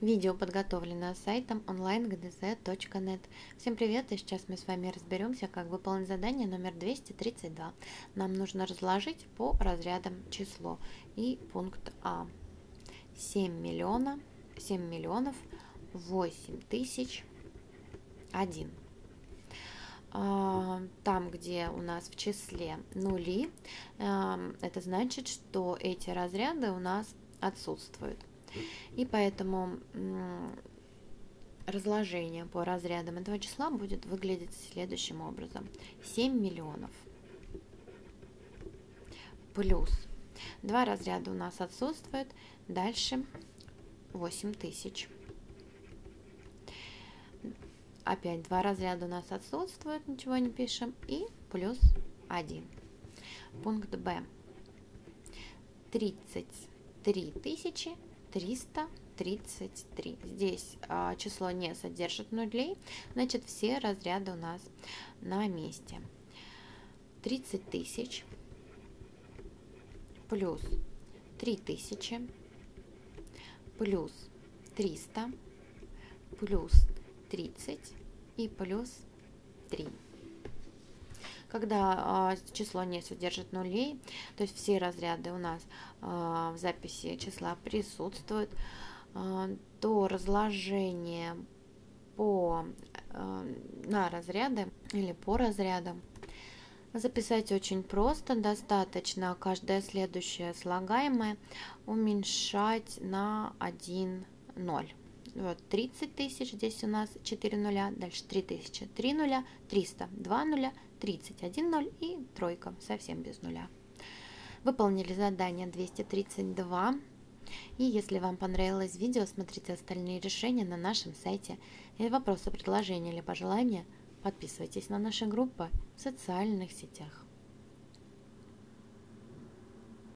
Видео подготовлено сайтом online-gdz.net. Всем привет, и сейчас мы с вами разберемся, как выполнить задание номер 232. Нам нужно разложить по разрядам число и пункт А. 7 миллионов 8 тысяч 1. Там, где у нас в числе нули, это значит, что эти разряды у нас отсутствуют. И поэтому разложение по разрядам этого числа будет выглядеть следующим образом. 7 миллионов плюс. Два разряда у нас отсутствуют. Дальше 8 тысяч. Опять два разряда у нас отсутствуют. Ничего не пишем. И плюс 1. Пункт Б. 33 тысячи. 333. Здесь число не содержит нулей, значит, все разряды у нас на месте. 30 тысяч плюс 3 тысячи плюс 300 плюс 30 и плюс 3. Когда число не содержит нулей, то есть все разряды у нас в записи числа присутствуют, то разложение на разряды или по разрядам записать очень просто. Достаточно каждое следующее слагаемое уменьшать на 1 ноль. Вот 30 тысяч, здесь у нас 4 нуля, дальше 3 тысячи, 3 нуля, 300, 2 нуля, 30, 1 ноль и тройка, совсем без нуля. Выполнили задание 232. И если вам понравилось видео, смотрите остальные решения на нашем сайте. И вопросы, предложения или пожелания, подписывайтесь на наши группы в социальных сетях.